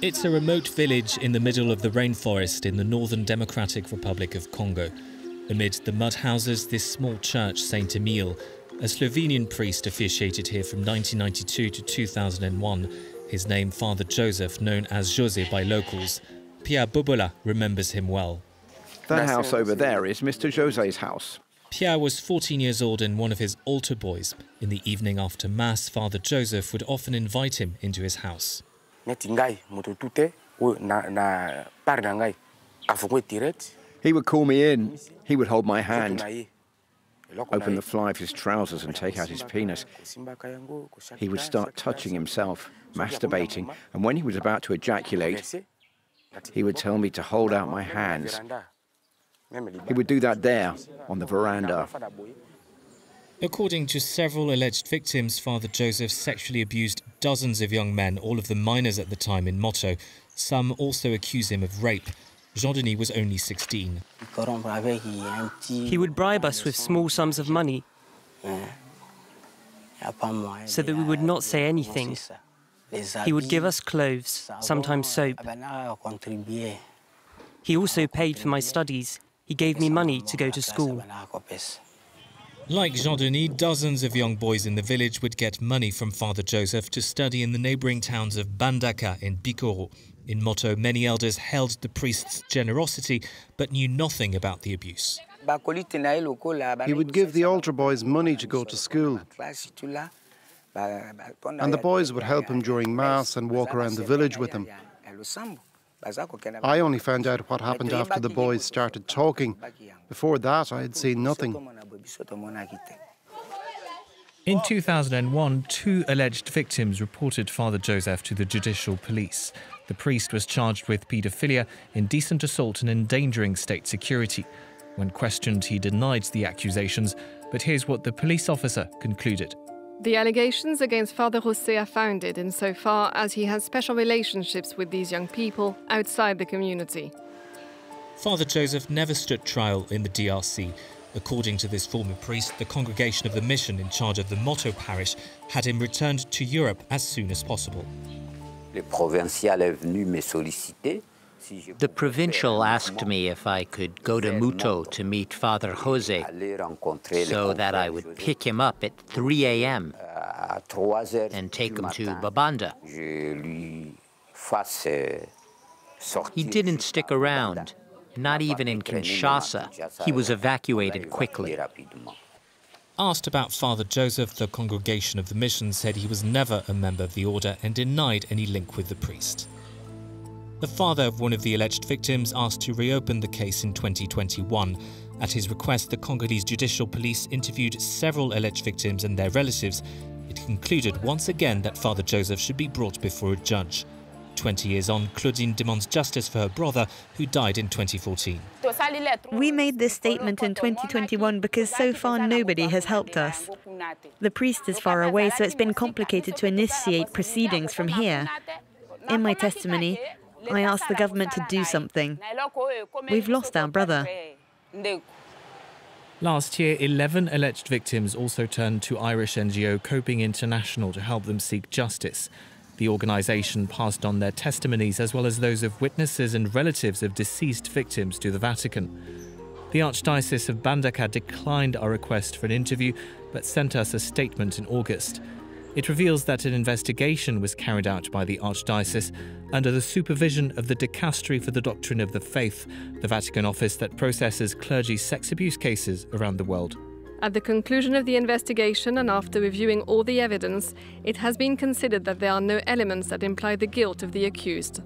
It's a remote village in the middle of the rainforest in the Northern Democratic Republic of Congo. Amid the mud houses, this small church, Saint Emile, a Slovenian priest officiated here from 1992 to 2001, his name Father Joseph, known as José by locals. Pierre Bubula remembers him well. That house over there is Mr. José's house. Pierre was 14 years old and one of his altar boys. In the evening after Mass, Father Joseph would often invite him into his house. He would call me in, he would hold my hand, open the fly of his trousers and take out his penis. He would start touching himself, masturbating, and when he was about to ejaculate, he would tell me to hold out my hands. He would do that there, on the veranda. According to several alleged victims, Father Joseph sexually abused dozens of young men, all of them minors at the time in Mooto. Some also accuse him of rape. Jean-Denis was only 16. He would bribe us with small sums of money so that we would not say anything. He would give us clothes, sometimes soap. He also paid for my studies. He gave me money to go to school. Like Jean-Denis, dozens of young boys in the village would get money from Father Joseph to study in the neighbouring towns of Bandaka and Bikoro. In Mooto, many elders held the priest's generosity, but knew nothing about the abuse. He would give the altar boys money to go to school, and the boys would help him during Mass and walk around the village with him. I only found out what happened after the boys started talking. Before that, I had seen nothing. In 2001, two alleged victims reported Father Joseph to the judicial police. The priest was charged with paedophilia, indecent assault and endangering state security. When questioned, he denied the accusations, but here's what the police officer concluded. The allegations against Father José are founded insofar as he has special relationships with these young people outside the community. Father Joseph never stood trial in the DRC. According to this former priest, the congregation of the mission in charge of the Mooto parish had him returned to Europe as soon as possible. The provincial asked me if I could go to Mooto to meet Father José so that I would pick him up at 3 a.m. and take him to Babanda. He didn't stick around, not even in Kinshasa. He was evacuated quickly. Asked about Father Joseph, the congregation of the mission said he was never a member of the order and denied any link with the priest. The father of one of the alleged victims asked to reopen the case in 2021. At his request, the Congolese judicial police interviewed several alleged victims and their relatives. It concluded once again that Father Joseph should be brought before a judge. 20 years on, Claudine demands justice for her brother, who died in 2014. We made this statement in 2021 because so far nobody has helped us. The priest is far away, so it's been complicated to initiate proceedings from here. In my testimony, I asked the government to do something. We've lost our brother. Last year, 11 alleged victims also turned to Irish NGO Coping International to help them seek justice. The organisation passed on their testimonies as well as those of witnesses and relatives of deceased victims to the Vatican. The Archdiocese of Bandaka declined our request for an interview but sent us a statement in August. It reveals that an investigation was carried out by the Archdiocese under the supervision of the Dicastery for the Doctrine of the Faith, the Vatican office that processes clergy sex abuse cases around the world. At the conclusion of the investigation and after reviewing all the evidence, it has been considered that there are no elements that imply the guilt of the accused.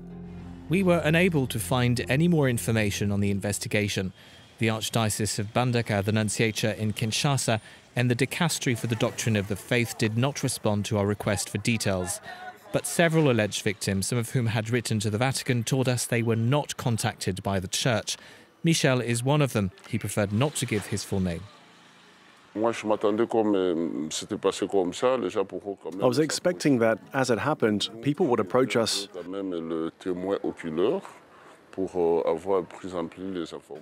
We were unable to find any more information on the investigation. The Archdiocese of Bandaka, the Nunciature in Kinshasa, and the Dicastery for the Doctrine of the Faith did not respond to our request for details. But several alleged victims, some of whom had written to the Vatican, told us they were not contacted by the Church. Michel is one of them. He preferred not to give his full name. I was expecting that, as it happened, people would approach us.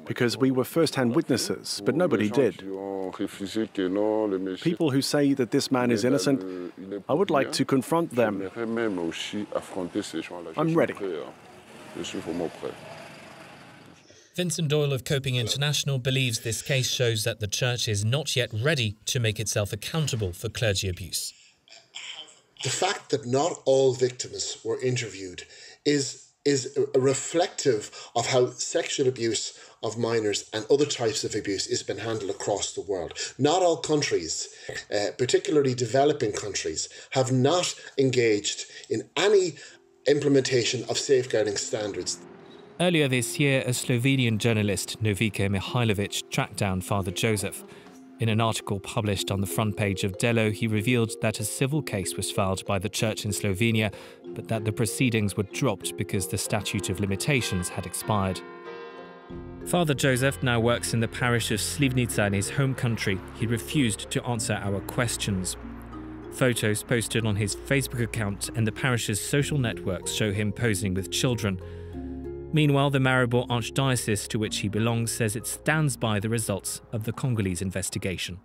because we were first-hand witnesses, but nobody did. People who say that this man is innocent, I would like to confront them. I'm ready. Vincent Doyle of Coping International believes this case shows that the Church is not yet ready to make itself accountable for clergy abuse. The fact that not all victims were interviewed is reflective of how sexual abuse of minors and other types of abuse has been handled across the world. Not all countries, particularly developing countries, have not engaged in any implementation of safeguarding standards. Earlier this year, a Slovenian journalist, Novica Mihalovic, tracked down Father Joseph. In an article published on the front page of Delo, he revealed that a civil case was filed by the church in Slovenia, but that the proceedings were dropped because the statute of limitations had expired. Father Joseph now works in the parish of Slivnica in his home country. He refused to answer our questions. Photos posted on his Facebook account and the parish's social networks show him posing with children. Meanwhile, the Maribor Archdiocese to which he belongs says it stands by the results of the Congolese investigation.